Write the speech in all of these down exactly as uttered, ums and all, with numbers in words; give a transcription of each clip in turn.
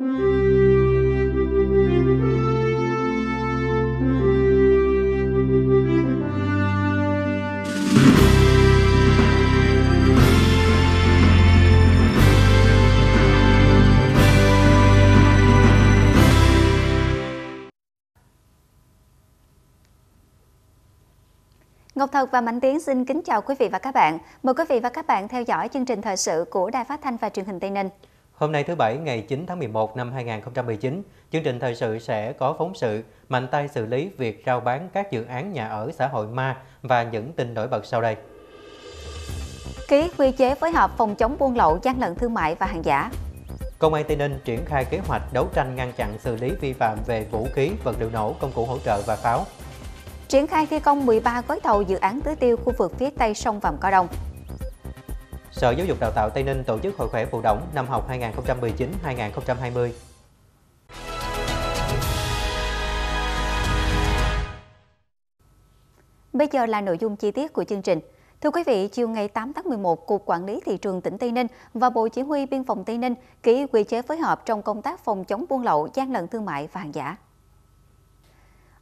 Ngọc Thật và Mạnh Tiến xin kính chào quý vị và các bạn. Mời quý vị và các bạn theo dõi chương trình thời sự của Đài Phát Thanh và Truyền hình Tây Ninh. Hôm nay thứ Bảy ngày chín tháng mười một năm hai nghìn không trăm mười chín, chương trình thời sự sẽ có phóng sự mạnh tay xử lý việc rao bán các dự án nhà ở xã hội ma và những tin nổi bật sau đây. Ký quy chế phối hợp phòng chống buôn lậu, gian lận thương mại và hàng giả. Công an Tây Ninh triển khai kế hoạch đấu tranh ngăn chặn xử lý vi phạm về vũ khí, vật liệu nổ, công cụ hỗ trợ và pháo. Triển khai thi công mười ba gói thầu dự án tưới tiêu khu vực phía Tây sông Vàm Co Đông. Sở Giáo dục Đào tạo Tây Ninh tổ chức Hội khỏe Phù Đổng năm học hai nghìn không trăm mười chín hai nghìn không trăm hai mươi. Bây giờ là nội dung chi tiết của chương trình. Thưa quý vị, chiều ngày tám tháng mười một, Cục Quản lý Thị trường tỉnh Tây Ninh và Bộ Chỉ huy Biên phòng Tây Ninh ký quy chế phối hợp trong công tác phòng chống buôn lậu, gian lận thương mại và hàng giả.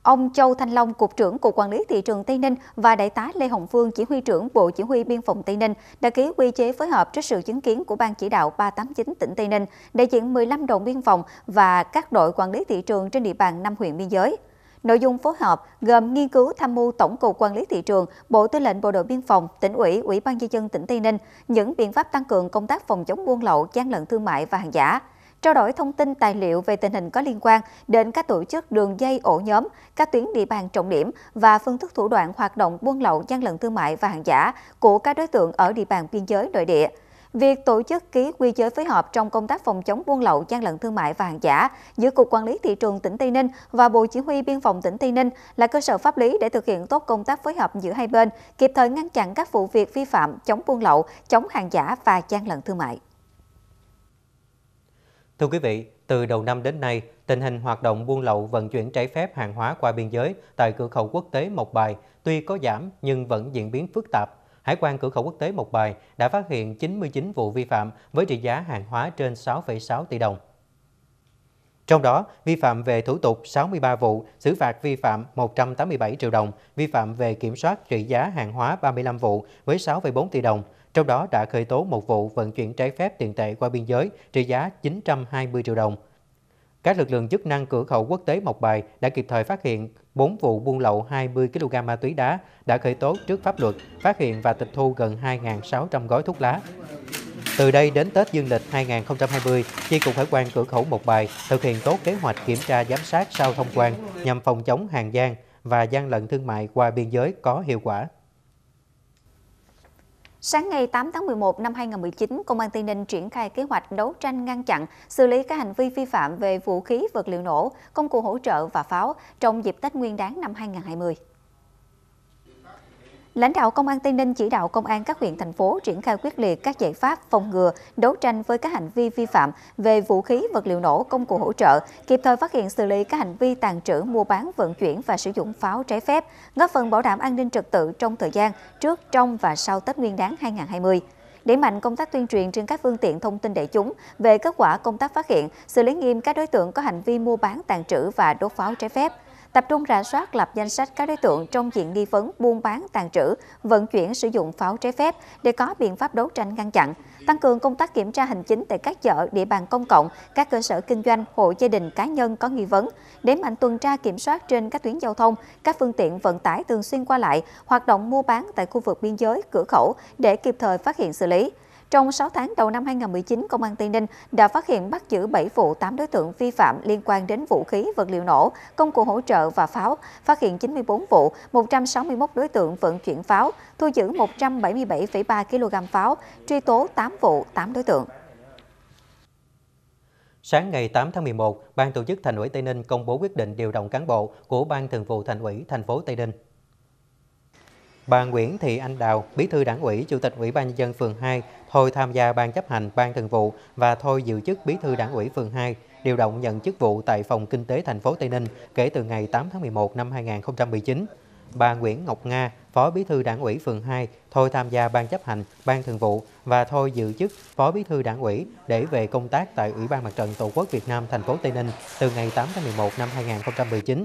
Ông Châu Thanh Long, Cục trưởng Cục Quản lý Thị trường Tây Ninh và Đại tá Lê Hồng Phương, Chỉ huy trưởng Bộ Chỉ huy Biên phòng Tây Ninh đã ký quy chế phối hợp trước sự chứng kiến của Ban Chỉ đạo ba tám chín tỉnh Tây Ninh, đại diện mười lăm đồn biên phòng và các đội quản lý thị trường trên địa bàn năm huyện biên giới. Nội dung phối hợp gồm nghiên cứu tham mưu Tổng cục Quản lý Thị trường, Bộ Tư lệnh Bộ đội Biên phòng, Tỉnh ủy, Ủy ban Nhân dân tỉnh Tây Ninh, những biện pháp tăng cường công tác phòng chống buôn lậu, gian lận thương mại và hàng giả. Trao đổi thông tin tài liệu về tình hình có liên quan đến các tổ chức đường dây ổ nhóm, các tuyến địa bàn trọng điểm và phương thức thủ đoạn hoạt động buôn lậu, gian lận thương mại và hàng giả của các đối tượng ở địa bàn biên giới nội địa. Việc tổ chức ký quy chế phối hợp trong công tác phòng chống buôn lậu, gian lận thương mại và hàng giả giữa Cục Quản lý Thị trường tỉnh Tây Ninh và Bộ Chỉ huy Biên phòng tỉnh Tây Ninh là cơ sở pháp lý để thực hiện tốt công tác phối hợp giữa hai bên, kịp thời ngăn chặn các vụ việc vi phạm chống buôn lậu, chống hàng giả và gian lận thương mại. Thưa quý vị, từ đầu năm đến nay, tình hình hoạt động buôn lậu vận chuyển trái phép hàng hóa qua biên giới tại cửa khẩu quốc tế Mộc Bài tuy có giảm nhưng vẫn diễn biến phức tạp. Hải quan cửa khẩu quốc tế Mộc Bài đã phát hiện chín mươi chín vụ vi phạm với trị giá hàng hóa trên sáu phẩy sáu tỷ đồng. Trong đó, vi phạm về thủ tục sáu mươi ba vụ, xử phạt vi phạm một trăm tám mươi bảy triệu đồng, vi phạm về kiểm soát trị giá hàng hóa ba mươi lăm vụ với sáu phẩy bốn tỷ đồng. Trong đó đã khởi tố một vụ vận chuyển trái phép tiền tệ qua biên giới trị giá chín trăm hai mươi triệu đồng. Các lực lượng chức năng cửa khẩu quốc tế Mộc Bài đã kịp thời phát hiện bốn vụ buôn lậu hai mươi ki lô gam ma túy đá, đã khởi tố trước pháp luật, phát hiện và tịch thu gần hai nghìn sáu trăm gói thuốc lá. Từ đây đến Tết Dương lịch hai nghìn không trăm hai mươi, Chi cục Hải quan cửa khẩu Mộc Bài thực hiện tốt kế hoạch kiểm tra giám sát sau thông quan nhằm phòng chống hàng gian và gian lận thương mại qua biên giới có hiệu quả. Sáng ngày tám tháng mười một năm hai nghìn không trăm mười chín, Công an Tây Ninh triển khai kế hoạch đấu tranh ngăn chặn, xử lý các hành vi vi phạm về vũ khí, vật liệu nổ, công cụ hỗ trợ và pháo trong dịp Tết Nguyên đán năm hai nghìn không trăm hai mươi. Lãnh đạo Công an Tây Ninh chỉ đạo Công an các huyện, thành phố triển khai quyết liệt các giải pháp phòng ngừa, đấu tranh với các hành vi vi phạm về vũ khí, vật liệu nổ, công cụ hỗ trợ, kịp thời phát hiện xử lý các hành vi tàng trữ, mua bán, vận chuyển và sử dụng pháo trái phép, góp phần bảo đảm an ninh trật tự trong thời gian trước, trong và sau Tết Nguyên đán hai nghìn không trăm hai mươi. Đẩy mạnh công tác tuyên truyền trên các phương tiện thông tin đại chúng về kết quả công tác phát hiện, xử lý nghiêm các đối tượng có hành vi mua bán, tàng trữ và đốt pháo trái phép. Tập trung rà soát, lập danh sách các đối tượng trong diện nghi vấn buôn bán, tàng trữ, vận chuyển, sử dụng pháo trái phép để có biện pháp đấu tranh ngăn chặn, tăng cường công tác kiểm tra hành chính tại các chợ, địa bàn công cộng, các cơ sở kinh doanh, hộ gia đình, cá nhân có nghi vấn, đẩy mạnh tuần tra kiểm soát trên các tuyến giao thông, các phương tiện vận tải thường xuyên qua lại, hoạt động mua bán tại khu vực biên giới, cửa khẩu để kịp thời phát hiện xử lý. Trong sáu tháng đầu năm hai nghìn không trăm mười chín, Công an Tây Ninh đã phát hiện bắt giữ bảy vụ, tám đối tượng vi phạm liên quan đến vũ khí, vật liệu nổ, công cụ hỗ trợ và pháo, phát hiện chín mươi bốn vụ, một trăm sáu mươi mốt đối tượng vận chuyển pháo, thu giữ một trăm bảy mươi bảy phẩy ba ki lô gam pháo, truy tố tám vụ, tám đối tượng. Sáng ngày tám tháng mười một, Ban tổ chức Thành ủy Tây Ninh công bố quyết định điều động cán bộ của Ban thường vụ Thành ủy thành phố Tây Ninh. Bà Nguyễn Thị Anh Đào, Bí thư Đảng ủy, Chủ tịch Ủy ban Nhân dân phường hai, thôi tham gia Ban chấp hành Ban thường vụ và thôi giữ chức Bí thư Đảng ủy phường hai, điều động nhận chức vụ tại Phòng Kinh tế thành phố Tây Ninh kể từ ngày tám tháng mười một năm hai nghìn không trăm mười chín. bà Nguyễn Ngọc Nga, Phó Bí thư Đảng ủy phường hai, thôi tham gia Ban chấp hành, Ban thường vụ và thôi giữ chức Phó Bí thư Đảng ủy để về công tác tại Ủy ban Mặt trận Tổ quốc Việt Nam thành phố Tây Ninh từ ngày tám tháng mười một năm hai nghìn không trăm mười chín.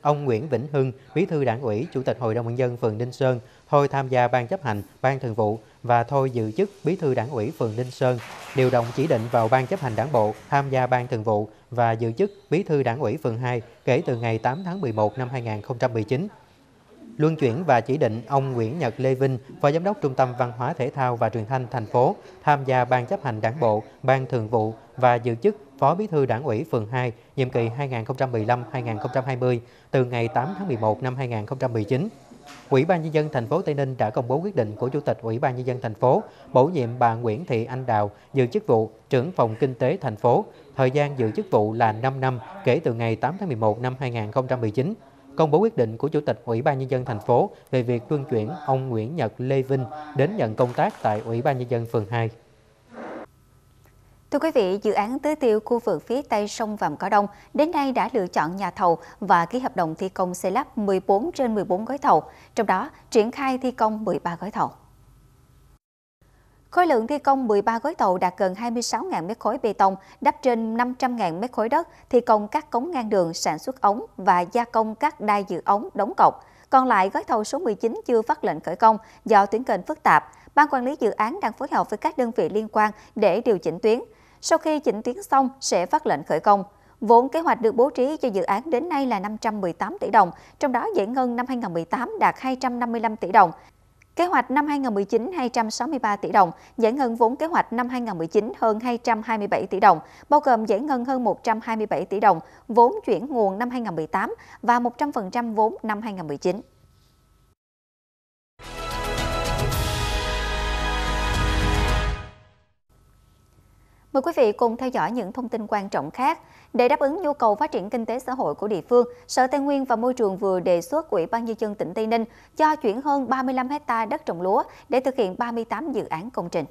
Ông Nguyễn Vĩnh Hưng, Bí thư Đảng ủy, Chủ tịch Hội đồng nhân dân phường Ninh Sơn, thôi tham gia Ban chấp hành, Ban thường vụ và thôi giữ chức Bí thư Đảng ủy phường Ninh Sơn, điều động chỉ định vào Ban chấp hành Đảng bộ, tham gia Ban thường vụ và giữ chức Bí thư Đảng ủy phường hai kể từ ngày tám tháng mười một năm hai nghìn không trăm mười chín. Luân chuyển và chỉ định ông Nguyễn Nhật Lê Vinh, Phó Giám đốc Trung tâm Văn hóa Thể thao và Truyền thanh thành phố, tham gia Ban chấp hành Đảng bộ, Ban thường vụ và giữ chức Phó Bí thư Đảng ủy phường hai, nhiệm kỳ hai nghìn không trăm mười lăm đến hai nghìn không trăm hai mươi, từ ngày tám tháng mười một năm hai nghìn không trăm mười chín. Ủy ban nhân dân thành phố Tây Ninh đã công bố quyết định của Chủ tịch Ủy ban nhân dân thành phố bổ nhiệm bà Nguyễn Thị Anh Đào giữ chức vụ trưởng phòng kinh tế thành phố, thời gian giữ chức vụ là năm năm kể từ ngày tám tháng mười một năm hai nghìn không trăm mười chín. Công bố quyết định của Chủ tịch Ủy ban nhân dân thành phố về việc luân chuyển ông Nguyễn Nhật Lê Vinh đến nhận công tác tại Ủy ban nhân dân phường hai. Thưa quý vị, dự án tưới tiêu khu vực phía Tây sông Vàm Co Đông đến nay đã lựa chọn nhà thầu và ký hợp đồng thi công xây lắp mười bốn trên mười bốn gói thầu, trong đó triển khai thi công mười ba gói thầu. Khối lượng thi công mười ba gói thầu đạt gần hai mươi sáu nghìn mét khối bê tông, đắp trên năm trăm nghìn mét khối đất, thi công các cống ngang đường, sản xuất ống và gia công các đai dự ống, đóng cọc. Còn lại gói thầu số mười chín chưa phát lệnh khởi công do tuyến kênh phức tạp. Ban quản lý dự án đang phối hợp với các đơn vị liên quan để điều chỉnh tuyến. Sau khi chỉnh tuyến xong sẽ phát lệnh khởi công. Vốn kế hoạch được bố trí cho dự án đến nay là năm trăm mười tám tỷ đồng, trong đó giải ngân năm hai nghìn không trăm mười tám đạt hai trăm năm mươi lăm tỷ đồng. Kế hoạch năm hai nghìn không trăm mười chín hai trăm sáu mươi ba tỷ đồng, giải ngân vốn kế hoạch năm hai nghìn không trăm mười chín hơn hai trăm hai mươi bảy tỷ đồng, bao gồm giải ngân hơn một trăm hai mươi bảy tỷ đồng vốn chuyển nguồn năm hai nghìn không trăm mười tám và một trăm phần trăm vốn năm hai nghìn không trăm mười chín. Mời quý vị cùng theo dõi những thông tin quan trọng khác. Để đáp ứng nhu cầu phát triển kinh tế xã hội của địa phương, Sở Tài nguyên và Môi trường vừa đề xuất Ủy ban nhân dân tỉnh Tây Ninh cho chuyển hơn ba mươi lăm hectare đất trồng lúa để thực hiện ba mươi tám dự án công trình.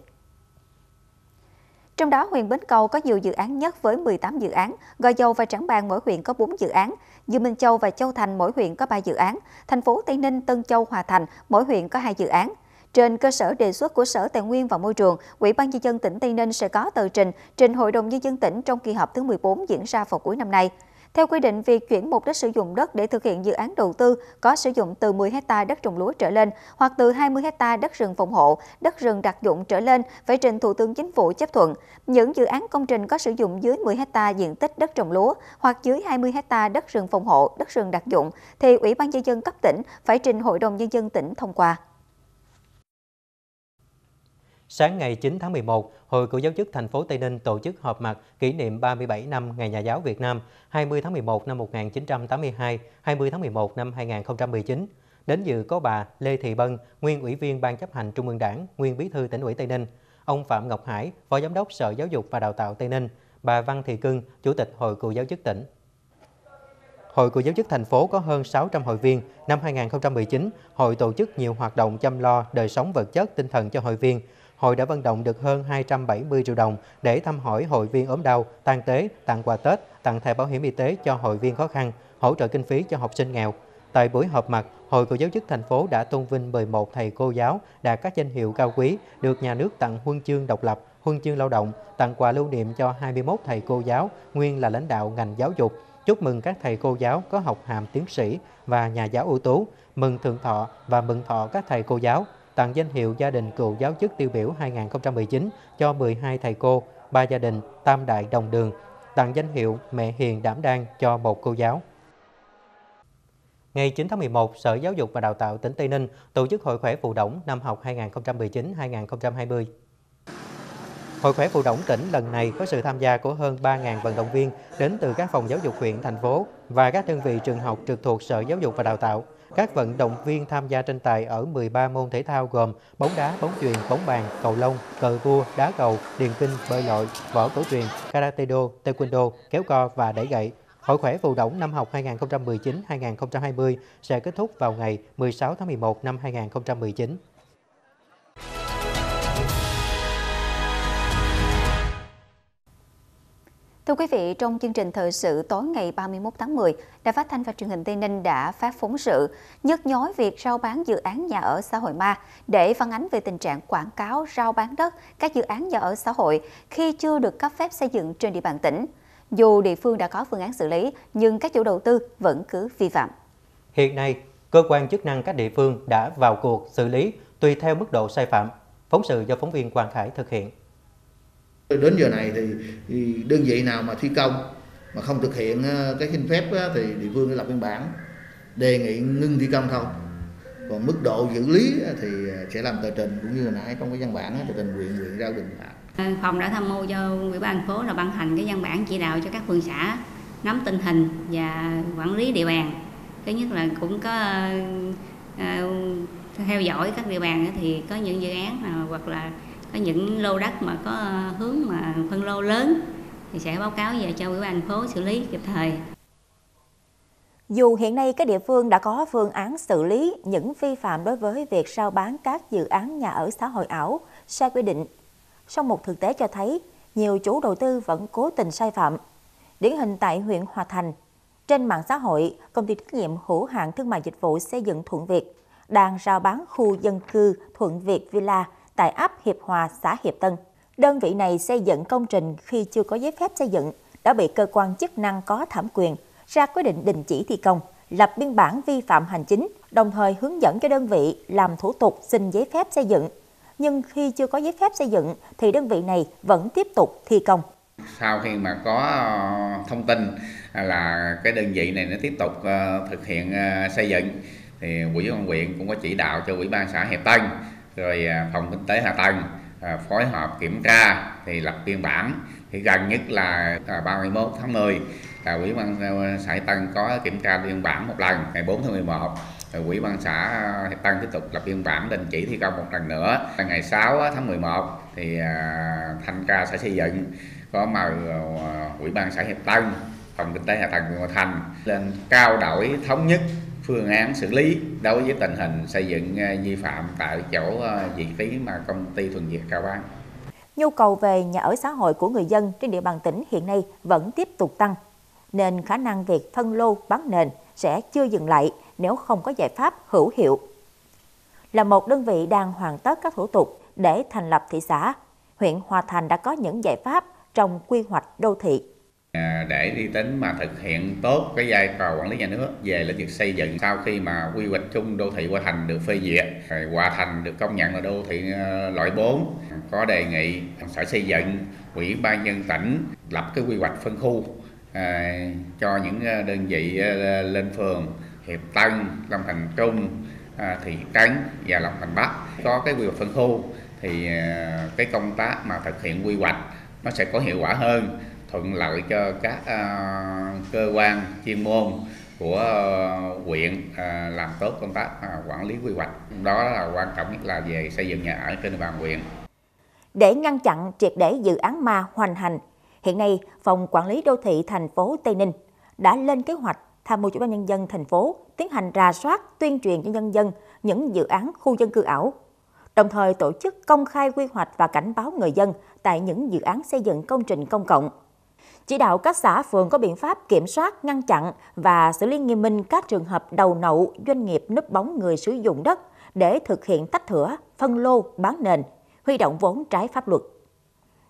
Trong đó, huyện Bến Cầu có nhiều dự án nhất với mười tám dự án, Gò Dầu và Trảng Bàng mỗi huyện có bốn dự án, Dương Minh Châu và Châu Thành mỗi huyện có ba dự án, thành phố Tây Ninh, Tân Châu, Hòa Thành mỗi huyện có hai dự án. Trên cơ sở đề xuất của Sở Tài nguyên và Môi trường, Ủy ban nhân dân tỉnh Tây Ninh sẽ có tờ trình trình Hội đồng nhân dân tỉnh trong kỳ họp thứ mười bốn diễn ra vào cuối năm nay. Theo quy định, việc chuyển mục đích sử dụng đất để thực hiện dự án đầu tư có sử dụng từ mười hectare đất trồng lúa trở lên hoặc từ hai mươi hectare đất rừng phòng hộ, đất rừng đặc dụng trở lên phải trình Thủ tướng Chính phủ chấp thuận. Những dự án công trình có sử dụng dưới mười hectare diện tích đất trồng lúa hoặc dưới hai mươi hectare đất rừng phòng hộ, đất rừng đặc dụng thì Ủy ban nhân dân cấp tỉnh phải trình Hội đồng nhân dân tỉnh thông qua. Sáng ngày chín tháng mười một, Hội Cựu giáo chức thành phố Tây Ninh tổ chức họp mặt kỷ niệm ba mươi bảy năm Ngày Nhà giáo Việt Nam hai mươi tháng mười một năm một nghìn chín trăm tám mươi hai, hai mươi tháng mười một năm hai nghìn không trăm mười chín. Đến dự có bà Lê Thị Bân, nguyên Ủy viên Ban chấp hành Trung ương Đảng, nguyên Bí thư Tỉnh ủy Tây Ninh, ông Phạm Ngọc Hải, Phó Giám đốc Sở Giáo dục và Đào tạo Tây Ninh, bà Văn Thị Cương, Chủ tịch Hội Cựu giáo chức tỉnh. Hội Cựu giáo chức thành phố có hơn sáu trăm hội viên. Năm hai nghìn không trăm mười chín, hội tổ chức nhiều hoạt động chăm lo đời sống vật chất, tinh thần cho hội viên. Hội đã vận động được hơn hai trăm bảy mươi triệu đồng để thăm hỏi hội viên ốm đau, tang tế, tặng quà Tết, tặng thẻ bảo hiểm y tế cho hội viên khó khăn, hỗ trợ kinh phí cho học sinh nghèo. Tại buổi họp mặt, Hội Cựu giáo chức thành phố đã tôn vinh mười một thầy cô giáo đạt các danh hiệu cao quý, được nhà nước tặng huân chương độc lập, huân chương lao động, tặng quà lưu niệm cho hai mươi mốt thầy cô giáo nguyên là lãnh đạo ngành giáo dục. Chúc mừng các thầy cô giáo có học hàm tiến sĩ và nhà giáo ưu tú, mừng thượng thọ và mừng thọ các thầy cô giáo. Tặng danh hiệu gia đình cựu giáo chức tiêu biểu hai nghìn không trăm mười chín cho mười hai thầy cô, ba gia đình, tam đại đồng đường. Tặng danh hiệu mẹ hiền đảm đang cho một cô giáo. Ngày chín tháng mười một, Sở Giáo dục và Đào tạo tỉnh Tây Ninh tổ chức Hội khỏe Phù Đổng năm học hai nghìn không trăm mười chín đến hai nghìn không trăm hai mươi. Hội khỏe Phù Đổng tỉnh lần này có sự tham gia của hơn ba nghìn vận động viên đến từ các phòng giáo dục huyện, thành phố và các đơn vị trường học trực thuộc Sở Giáo dục và Đào tạo. Các vận động viên tham gia tranh tài ở mười ba môn thể thao gồm bóng đá, bóng chuyền, bóng bàn, cầu lông, cờ vua, đá cầu, điền kinh, bơi lội, võ cổ truyền, karate do, taekwondo, kéo co và đẩy gậy. Hội khỏe Phù Đổng năm học hai nghìn không trăm mười chín đến hai nghìn không trăm hai mươi sẽ kết thúc vào ngày mười sáu tháng mười một năm hai nghìn không trăm mười chín. Thưa quý vị, trong chương trình thời sự tối ngày ba mươi mốt tháng mười, Đài Phát Thanh và Truyền hình Tây Ninh đã phát phóng sự nhức nhối việc rao bán dự án nhà ở xã hội ma để phản ánh về tình trạng quảng cáo rao bán đất các dự án nhà ở xã hội khi chưa được cấp phép xây dựng trên địa bàn tỉnh. Dù địa phương đã có phương án xử lý, nhưng các chủ đầu tư vẫn cứ vi phạm. Hiện nay, cơ quan chức năng các địa phương đã vào cuộc xử lý tùy theo mức độ sai phạm. Phóng sự do phóng viên Quang Khải thực hiện. Đến giờ này thì đơn vị nào mà thi công mà không thực hiện cái xin phép thì địa phương đã lập biên bản đề nghị ngưng thi công thôi. Còn mức độ xử lý thì sẽ làm tờ trình cũng như là nãy trong cái văn bản tờ trình huyện huyện ra định phạt. Phòng đã tham mưu cho ủy ban phố là ban hành cái văn bản chỉ đạo cho các phường xã nắm tình hình và quản lý địa bàn. Thứ nhất là cũng có theo dõi các địa bàn thì có những dự án hoặc là có những lô đất mà có hướng mà phân lô lớn thì sẽ báo cáo về cho ủy ban phố xử lý kịp thời. Dù hiện nay các địa phương đã có phương án xử lý những vi phạm đối với việc rao bán các dự án nhà ở xã hội ảo sai quy định, song một thực tế cho thấy nhiều chủ đầu tư vẫn cố tình sai phạm. Điển hình tại huyện Hòa Thành, trên mạng xã hội, công ty trách nhiệm hữu hạn thương mại dịch vụ xây dựng Thuận Việt đang rao bán khu dân cư Thuận Việt Villa tại ấp Hiệp Hòa, xã Hiệp Tân. Đơn vị này xây dựng công trình khi chưa có giấy phép xây dựng, đã bị cơ quan chức năng có thẩm quyền ra quyết định đình chỉ thi công, lập biên bản vi phạm hành chính, đồng thời hướng dẫn cho đơn vị làm thủ tục xin giấy phép xây dựng. Nhưng khi chưa có giấy phép xây dựng thì đơn vị này vẫn tiếp tục thi công. Sau khi mà có thông tin là cái đơn vị này nó tiếp tục thực hiện xây dựng, thì Ủy ban huyện cũng có chỉ đạo cho Ủy ban xã Hiệp Tân, rồi phòng kinh tế hạ tầng phối hợp kiểm tra thì lập biên bản. Thì gần nhất là ba mươi mốt tháng mười là Ủy ban xã Hiệp Tân có kiểm tra biên bản một lần, ngày bốn tháng mười một rồi Ủy ban xã Hiệp Tân tiếp tục lập biên bản đình chỉ thi công một lần nữa. Ngày sáu tháng mười một thì thanh tra sở xây dựng có mời Ủy ban xã Hiệp Tân, phòng kinh tế hạ tầng huyện Hòa Thành lên trao đổi thống nhất phương án xử lý đối với tình hình xây dựng vi phạm tại chỗ vị trí mà công ty Thuận Việt rao bán. Nhu cầu về nhà ở xã hội của người dân trên địa bàn tỉnh hiện nay vẫn tiếp tục tăng, nên khả năng việc phân lô bán nền sẽ chưa dừng lại nếu không có giải pháp hữu hiệu. Là một đơn vị đang hoàn tất các thủ tục để thành lập thị xã, huyện Hòa Thành đã có những giải pháp trong quy hoạch đô thị. Để đi tính mà thực hiện tốt cái vai trò quản lý nhà nước về lĩnh vực xây dựng, sau khi mà quy hoạch chung đô thị Hòa Thành được phê duyệt, rồi Hòa Thành được công nhận là đô thị loại bốn, có đề nghị Sở Xây dựng, Ủy ban nhân dân tỉnh lập cái quy hoạch phân khu à, cho những đơn vị lên phường Hiệp Tân, Long Thành Trung, à, thị trấn và Long Thành Bắc. Có cái quy hoạch phân khu thì à, cái công tác mà thực hiện quy hoạch nó sẽ có hiệu quả hơn, thuận lợi cho các uh, cơ quan chuyên môn của huyện uh, uh, làm tốt công tác uh, quản lý quy hoạch. Đó là quan trọng nhất là về xây dựng nhà ở trên địa bàn huyện. Để ngăn chặn triệt để dự án ma hoành hành, hiện nay Phòng Quản lý Đô thị thành phố Tây Ninh đã lên kế hoạch tham mưu Ủy ban nhân dân thành phố tiến hành rà soát tuyên truyền cho nhân dân những dự án khu dân cư ảo, đồng thời tổ chức công khai quy hoạch và cảnh báo người dân tại những dự án xây dựng công trình công cộng. Chỉ đạo các xã phường có biện pháp kiểm soát, ngăn chặn và xử lý nghiêm minh các trường hợp đầu nậu, doanh nghiệp núp bóng người sử dụng đất để thực hiện tách thửa, phân lô, bán nền, huy động vốn trái pháp luật.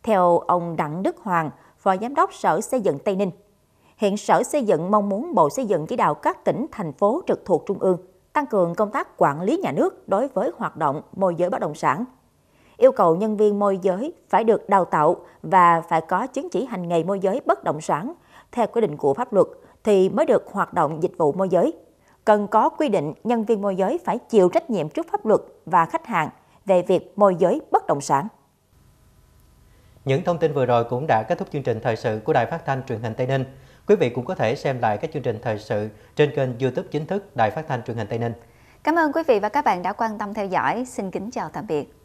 Theo ông Đặng Đức Hoàng, Phó Giám đốc Sở Xây dựng Tây Ninh, hiện Sở Xây dựng mong muốn Bộ Xây dựng chỉ đạo các tỉnh, thành phố trực thuộc Trung ương tăng cường công tác quản lý nhà nước đối với hoạt động môi giới bất động sản. Yêu cầu nhân viên môi giới phải được đào tạo và phải có chứng chỉ hành nghề môi giới bất động sản theo quy định của pháp luật thì mới được hoạt động dịch vụ môi giới. Cần có quy định nhân viên môi giới phải chịu trách nhiệm trước pháp luật và khách hàng về việc môi giới bất động sản. Những thông tin vừa rồi cũng đã kết thúc chương trình thời sự của Đài Phát thanh Truyền hình Tây Ninh. Quý vị cũng có thể xem lại các chương trình thời sự trên kênh YouTube chính thức Đài Phát thanh Truyền hình Tây Ninh. Cảm ơn quý vị và các bạn đã quan tâm theo dõi. Xin kính chào tạm biệt.